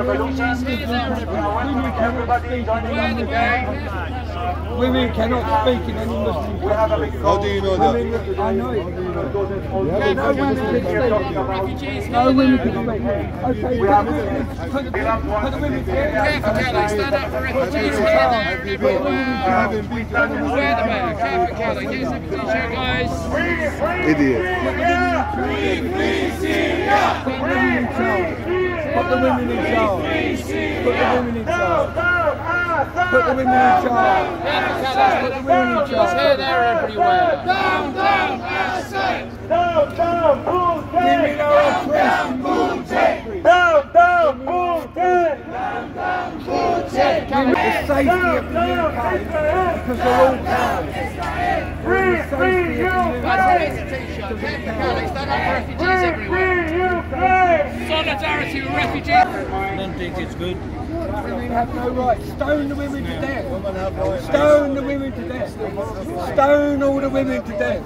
everybody. Welcome everybody joining us today. Women cannot speak in any Muslim country. How do you know that? I know it. No women can speak. Okay, we have for the women here. Stand up for refugees here, there, everywhere. Wear the bag. Careful, Kelly. Get some t-shirt, guys. Idiot. Put the women in charge. Put the women in charge. Put the women in charge. Put the women in charge. Here, there, everywhere. Down, assets. Down, bull take. Give me no oppression. Down, bull take. Down, bull take. Give me the safety of the UK because they're all down. Free you. That's the refugees everywhere. Solidarity with refugees. I don't think it's good. Women have no right. Stone the women to death. Stone the women to death. Stone all the women to death.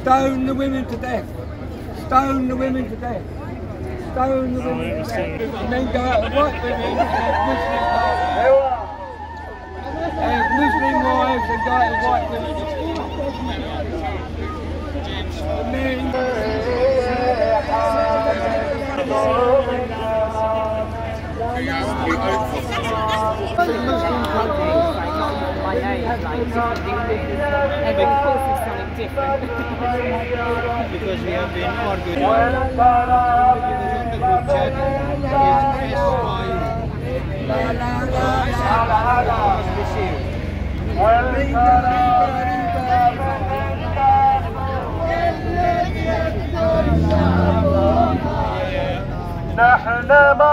Stone the women to death. Stone the women to death. Stone the women to death. And then go out and white women have Muslim wives and go out and white women. And then and of course it's something different. Because we have been arguing. نحن ما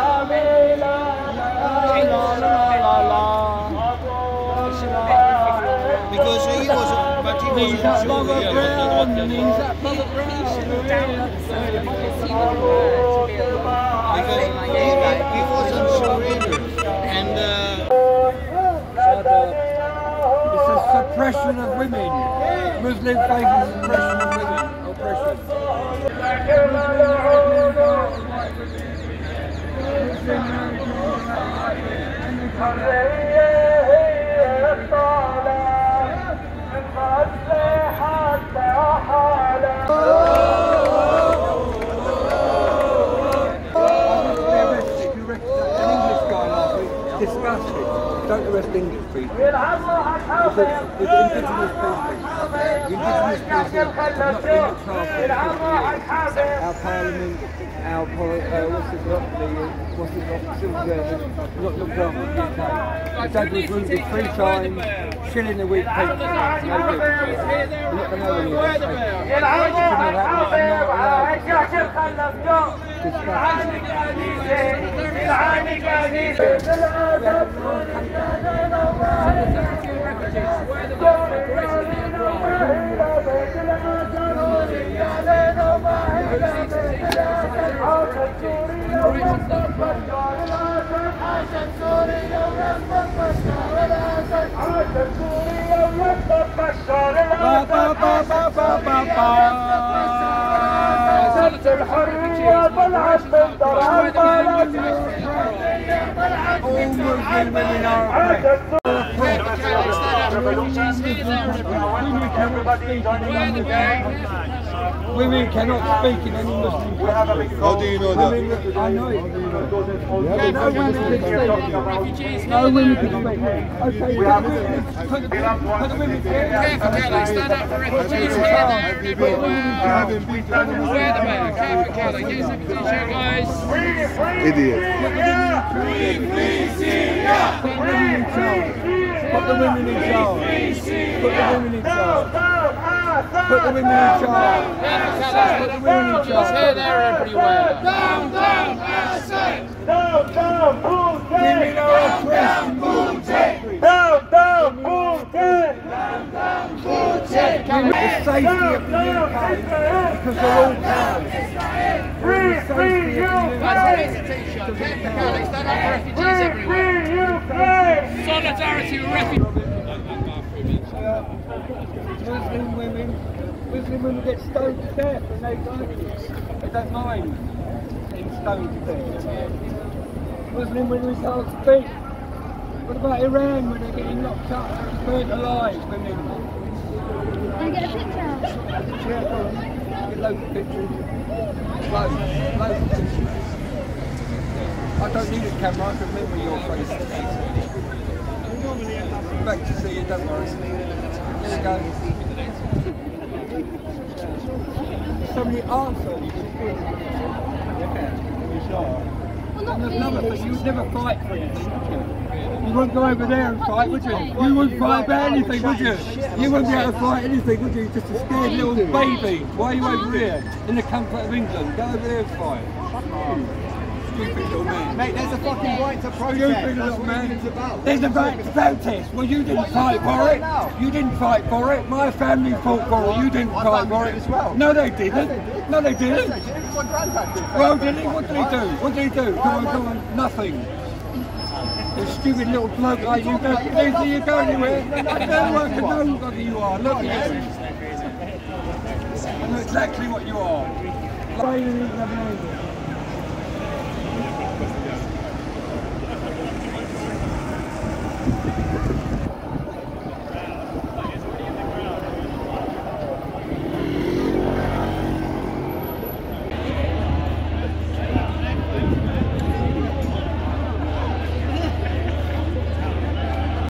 عاملا He's that Bobber Brown, he's that Bobber Brown. Because he was on surrender and it's a suppression of women. Muslim faith is suppression of women. Oppression. Don't arrest English people. Our parliament, our what's it got, shilling a week payment. Women cannot speak in any Muslim country. How do you know that? I know it. No women can speak. Okay, put the women here. Stand up for refugees here, there, everywhere. Wear the bag. Careful, Kelly. Get some t-shirt, guys. Idiot. Put the women in charge. Put the women in charge. Put the women in charge. Put the women in charge. Here, there, everywhere. Down, assets. Down, bull take. Give me no oppression. Down, It's safety of the new cars because they're all cars. Solidarity with refugees. Muslim women get stoned to death and they die. They don't mind being stoned to death. Muslim women can't speak. What about Iran when they're getting knocked up, burnt alive, women? Can I get a picture? Yeah, get loads of pictures. Loads of pictures. I don't need a camera, I can remember your face. Back to see you, don't worry. There you go. So many arseholes. Well, not really. Another, but you would never fight for anything. You wouldn't go over there and fight, would you? You wouldn't fight about anything, would you? You wouldn't be able to fight anything, would you? Just a scared little baby. Why are you over here? In the comfort of England. Go over there and fight. Stupid little man. Mate, there's a fucking right to protest. Stupid little man. There's a right to protest. Well, you didn't fight for it. You didn't fight for it. My family fought for it. You didn't fight for it. No, they didn't. No, they didn't. Well, did he? What did he do? What did he do? Come on, come on. Nothing. The stupid little bloke like you, don't you go anywhere. I don't know whether you are. Look at you. I know exactly what you are. Like